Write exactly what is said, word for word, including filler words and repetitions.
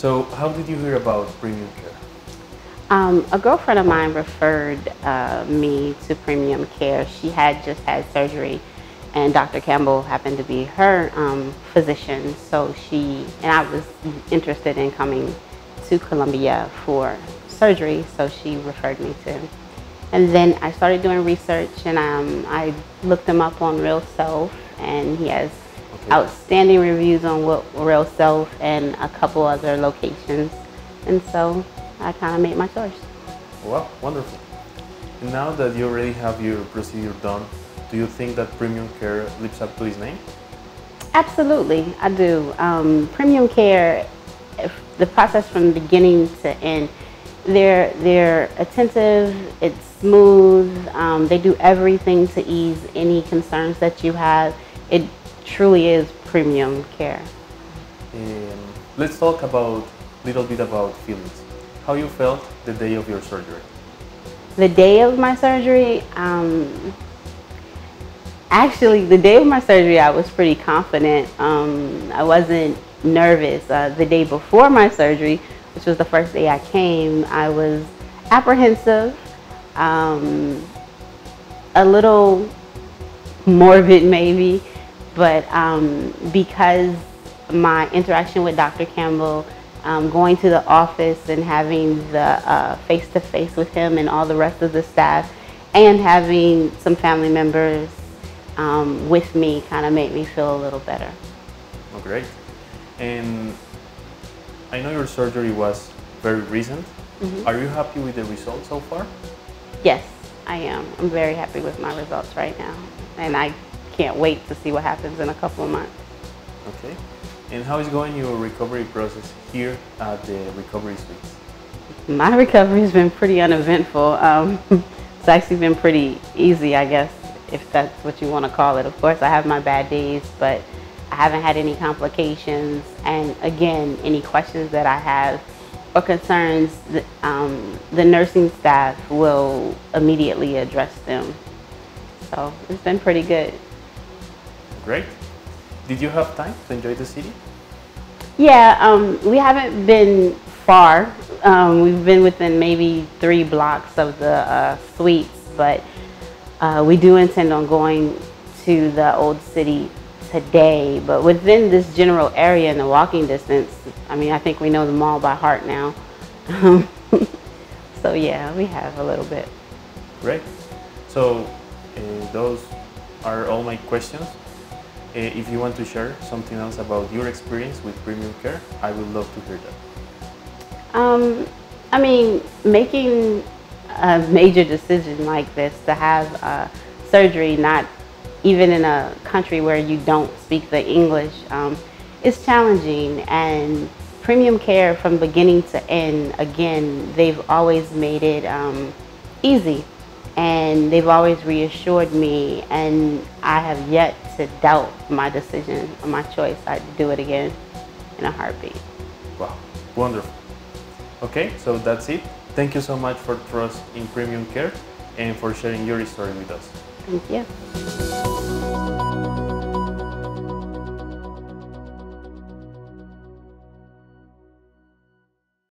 So how did you hear about Premium Care? Um, a girlfriend of mine referred uh, me to Premium Care. She had just had surgery, and Doctor Campbell happened to be her um, physician. So she, and I was interested in coming to Colombia for surgery, so she referred me to him. And then I started doing research, and um, I looked him up on RealSelf, and he has okay. outstanding reviews on RealSelf and a couple other locations. And so I kind of made my choice. Well, wonderful. And now that you already have your procedure done, do you think that Premium Care lives up to its name? Absolutely, I do. Um, Premium Care, the process from beginning to end, They're, they're attentive, it's smooth, um, they do everything to ease any concerns that you have. It truly is Premium Care. Um, let's talk about a little bit about feelings. How you felt the day of your surgery? The day of my surgery? Um, actually, the day of my surgery I was pretty confident. Um, I wasn't nervous. Uh, the day before my surgery, which was the first day I came, I was apprehensive, um, a little morbid maybe, but um, because my interaction with Doctor Campbell, um, going to the office and having the face-to-face with him and all the rest of the staff, and having some family members um, with me, kind of made me feel a little better. Oh, great. And I know your surgery was very recent. Mm-hmm. Are you happy with the results so far? Yes, I am. I'm very happy with my results right now. And I can't wait to see what happens in a couple of months. Okay. And how is going your recovery process here at the Recovery Suites? My recovery has been pretty uneventful. Um, it's actually been pretty easy, I guess, if that's what you want to call it. Of course, I have my bad days, but I haven't had any complications, and again, any questions that I have or concerns, the, um, the nursing staff will immediately address them. So it's been pretty good. Great. Did you have time to enjoy the city? Yeah, um, we haven't been far. Um, we've been within maybe three blocks of the uh, suites, but uh, we do intend on going to the old city today, but within this general area and the walking distance, I mean, I think we know the mall by heart now. Um, so yeah, we have a little bit. Great. So uh, those are all my questions. Uh, if you want to share something else about your experience with Premium Care, I would love to hear that. Um, I mean, making a major decision like this to have uh, surgery, not even in a country where you don't speak the English, um, it's challenging. And Premium Care, from beginning to end, again, they've always made it um, easy, and they've always reassured me, and I have yet to doubt my decision, my choice. I'd do it again in a heartbeat. Wow, wonderful. Okay, so that's it. Thank you so much for trust in Premium Care and for sharing your story with us. Thank you.